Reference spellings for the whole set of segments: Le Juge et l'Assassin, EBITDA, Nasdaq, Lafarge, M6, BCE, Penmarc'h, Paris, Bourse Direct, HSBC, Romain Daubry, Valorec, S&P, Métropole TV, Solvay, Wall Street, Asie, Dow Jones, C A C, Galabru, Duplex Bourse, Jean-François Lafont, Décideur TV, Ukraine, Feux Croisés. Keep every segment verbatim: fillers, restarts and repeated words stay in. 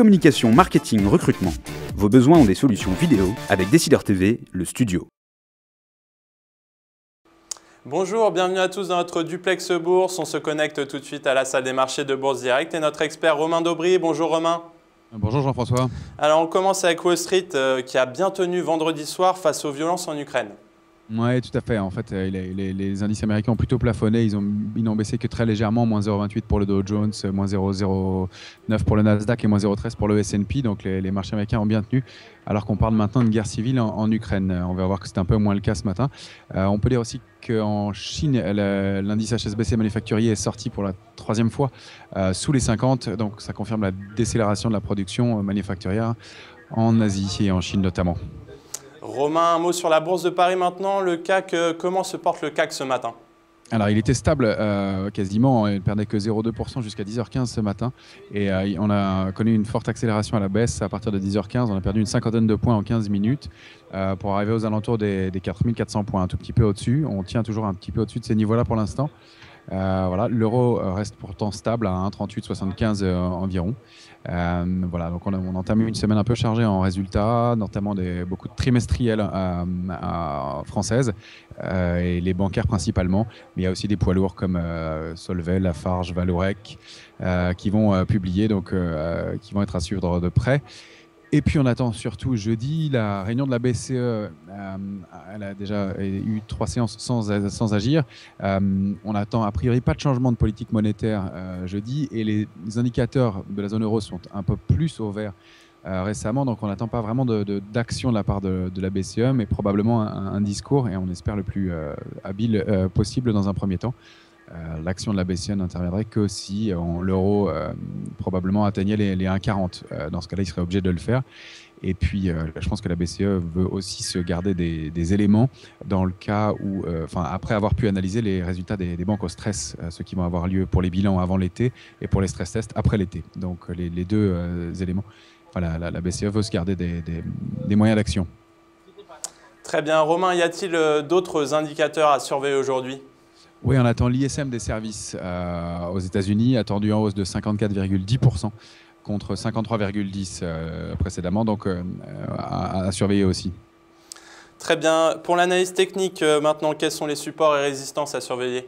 Communication, marketing, recrutement. Vos besoins ont des solutions vidéo avec Décideur T V, le studio. Bonjour, bienvenue à tous dans notre duplex bourse. On se connecte tout de suite à la salle des marchés de Bourse Direct et notre expert Romain Daubry. Bonjour Romain. Bonjour Jean-François. Alors on commence avec Wall Street euh, qui a bien tenu vendredi soir face aux violences en Ukraine. Oui, tout à fait. En fait, les, les, les indices américains ont plutôt plafonné. Ils ont, ils n'ont baissé que très légèrement, moins zéro virgule vingt-huit pour le Dow Jones, moins zéro virgule zéro neuf pour le Nasdaq et moins zéro virgule treize pour le S and P. Donc les, les marchés américains ont bien tenu, alors qu'on parle maintenant de guerre civile en, en Ukraine. On va voir que c'est un peu moins le cas ce matin. Euh, on peut dire aussi qu'en Chine, l'indice H S B C manufacturier est sorti pour la troisième fois euh, sous les cinquante. Donc ça confirme la décélération de la production manufacturière en Asie et en Chine notamment. Romain, un mot sur la Bourse de Paris maintenant. Le C A C, comment se porte le C A C ce matin? Alors, il était stable euh, quasiment. Il ne perdait que zéro virgule deux pour cent jusqu'à dix heures quinze ce matin. Et euh, on a connu une forte accélération à la baisse à partir de dix heures quinze. On a perdu une cinquantaine de points en quinze minutes euh, pour arriver aux alentours des, des quatre mille quatre cents points, un tout petit peu au-dessus. On tient toujours un petit peu au-dessus de ces niveaux-là pour l'instant. Euh, voilà, l'euro reste pourtant stable à un virgule trente-huit soixante-quinze euh, environ. Euh, voilà, donc on, a, on entame une semaine un peu chargée en résultats, notamment des, beaucoup de trimestriels euh, euh, françaises euh, et les bancaires principalement. Mais il y a aussi des poids lourds comme euh, Solvay, Lafarge, Valorec euh, qui vont euh, publier, donc euh, qui vont être à suivre de près. Et puis on attend surtout jeudi la réunion de la B C E. Euh, elle a déjà eu trois séances sans, sans agir. Euh, on attend a priori pas de changement de politique monétaire euh, jeudi. Et les indicateurs de la zone euro sont un peu plus au vert euh, récemment. Donc on n'attend pas vraiment de, de, d'action de la part de, de la B C E, mais probablement un, un discours, et on espère le plus euh, habile euh, possible dans un premier temps. Euh, l'action de la B C E n'interviendrait que si euh, l'euro euh, probablement atteignait les, les un virgule quarante. Euh, dans ce cas-là, il serait obligé de le faire. Et puis, euh, je pense que la B C E veut aussi se garder des, des éléments dans le cas où, euh, après avoir pu analyser les résultats des, des banques au stress, euh, ceux qui vont avoir lieu pour les bilans avant l'été et pour les stress tests après l'été. Donc, les, les deux euh, éléments, la, la, la B C E veut se garder des, des, des moyens d'action. Très bien. Romain, y a-t-il d'autres indicateurs à surveiller aujourd'hui ? Oui, on attend l'I S M des services euh, aux États-Unis, attendu en hausse de cinquante-quatre virgule dix pour cent contre cinquante-trois virgule dix pour cent euh, précédemment, donc euh, à, à surveiller aussi. Très bien. Pour l'analyse technique, euh, maintenant, quels sont les supports et résistances à surveiller?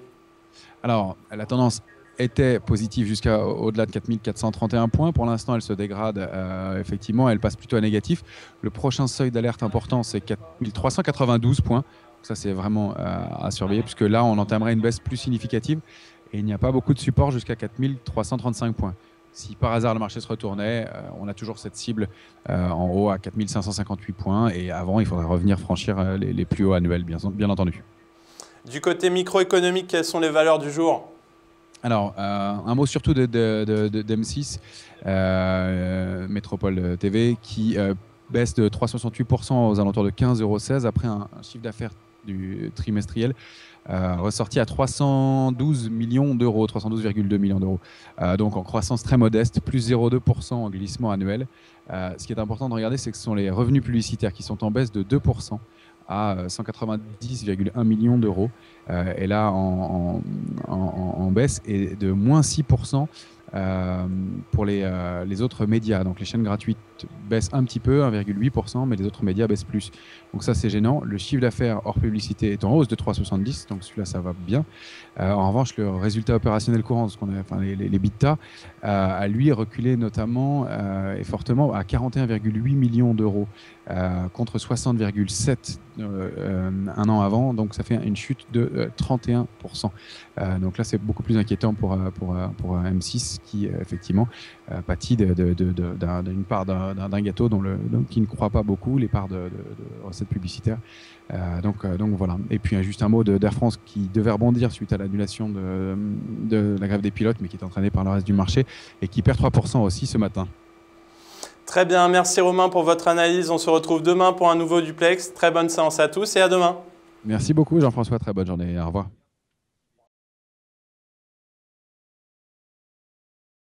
Alors, la tendance était positive jusqu'à au-delà de quatre mille quatre cent trente et un points. Pour l'instant, elle se dégrade euh, effectivement, elle passe plutôt à négatif. Le prochain seuil d'alerte important, c'est quatre mille trois cent quatre-vingt-douze points. Ça, c'est vraiment euh, à surveiller, puisque là, on entamerait une baisse plus significative et il n'y a pas beaucoup de support jusqu'à quatre mille trois cent trente-cinq points. Si par hasard le marché se retournait, euh, on a toujours cette cible euh, en haut à quatre mille cinq cent cinquante-huit points, et avant, il faudrait revenir franchir euh, les, les plus hauts annuels, bien, bien entendu. Du côté microéconomique, quelles sont les valeurs du jour ? Alors, euh, un mot surtout de, de, de, de, de M six, euh, Métropole T V, qui euh, baisse de trois virgule soixante-huit pour cent aux alentours de quinze virgule seize euros après un, un chiffre d'affaires du trimestriel euh, ressorti à trois cent douze millions d'euros, trois cent douze virgule deux millions d'euros. Euh, donc en croissance très modeste, plus zéro virgule deux pour cent en glissement annuel. Euh, ce qui est important de regarder, c'est que ce sont les revenus publicitaires qui sont en baisse de deux pour cent à cent quatre-vingt-dix virgule un millions d'euros. Euh, et là, en, en, en, en baisse, et de moins six pour cent. Euh, pour les, euh, les autres médias, donc les chaînes gratuites baissent un petit peu, un virgule huit pour cent, mais les autres médias baissent plus. Donc ça, c'est gênant. Le chiffre d'affaires hors publicité est en hausse de trois virgule soixante-dix, donc celui-là, ça va bien. Euh, en revanche, le résultat opérationnel courant, ce qu'on a, enfin, les, les, les EBITDA, euh, a lui reculé notamment euh, et fortement à quarante et un virgule huit millions d'euros euh, contre soixante virgule sept euh, euh, un an avant, donc ça fait une chute de euh, trente et un pour cent. Euh, donc là, c'est beaucoup plus inquiétant pour, pour, pour M six, qui effectivement euh, pâtit de, de, de, de, d'un, d'une part d'un, d'un gâteau dont le, dont, qui ne croit pas beaucoup, les parts de, de, de recettes publicitaires. Euh, donc, euh, donc voilà. Et puis juste un mot de, d'Air France qui devait rebondir suite à l'annulation de, de la grève des pilotes, mais qui est entraînée par le reste du marché et qui perd trois pour cent aussi ce matin. Très bien, merci Romain pour votre analyse. On se retrouve demain pour un nouveau duplex. Très bonne séance à tous et à demain. Merci beaucoup Jean-François, très bonne journée. Au revoir.